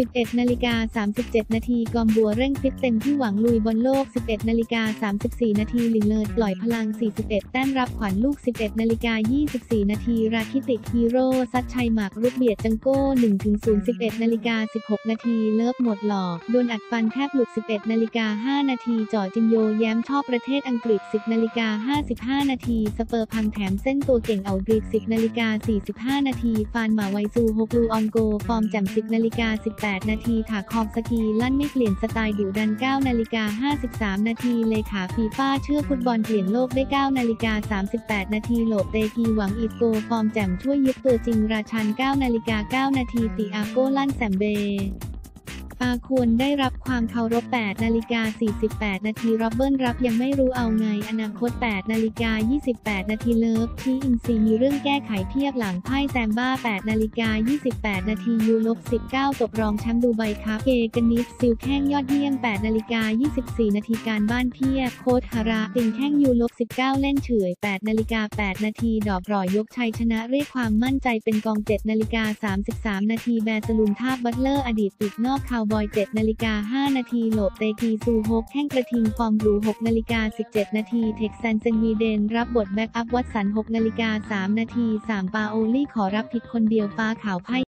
11:37 นาทีกอมบัวเร่งฟิตเต็มที่หวังลุยบอลโลก 11:34 นาทีลินเลิศปล่อยพลัง41แต้มรับขวัญลูก 11:24 นาทีราคิติฮีโร่ซัดชัยหมากรุกเบียดจังโก้ 1-0 11:16 นาทีเลิฟหมดหลอกโดนอัดฟันแทบหลุด 11:05 นาทีจ่อจินโยแย้มชอบประเทศอังกฤษ 10:55 นาทีสเปอร์พังแถมเส้นตัวเก่งเอาดริด 10:45 นาทีฟานหมาไวซูโฮกลูออนโกฟอร์มแจ่ม 10:18 นาทีถาคอมสกีลั่นไม่เปลี่ยนสไตล์ดุดัน 9:53 นาทีเลขาฟีฟ่าเชื่อฟุตบอลเปลี่ยนโลกได้ 9:38 นาทีโลเปกีหวังอีโกฟอร์มแจ่มช่วยยึดตัวจริงราชัน 9:09 นาทีติอาโกลั่นแซมเบอาควรได้รับความเคารพ 8:48 นาทีร็อบเบิ้ลรับยังไม่รู้เอาไงอนาคต 8:28 นาทีเลิฟที่อินซีมีเรื่องแก้ไขเทียบหลังไพ่แซมบ้า 8:28 นาทียูโร19ตกรองแชมป์ดูไบคัพเกกันนิสซิลแข้งยอดเยี่ยม 8:24 นาทีการบ้านเพียบโคชฮาราติงแข้งยูโร19เล่นเฉื่อย 8:08 นาทีดอกรอยยกชัยชนะเรียกความมั่นใจเป็นกอง 7:33 นาทีแบร์สลูนทาบบัตเลอร์อดีตปิดนอกคาวบอย 7:05 นาทีโลเปกีซูโฮกแข้งกระทิงฟอร์มรู 6:17 นาทีเท็กซันเซนวีเดนรับบทแบ็กอัพวัตสัน 6:03 นาที3ปาโอลี่ขอรับผิดคนเดียวฟ้าขาวไพ่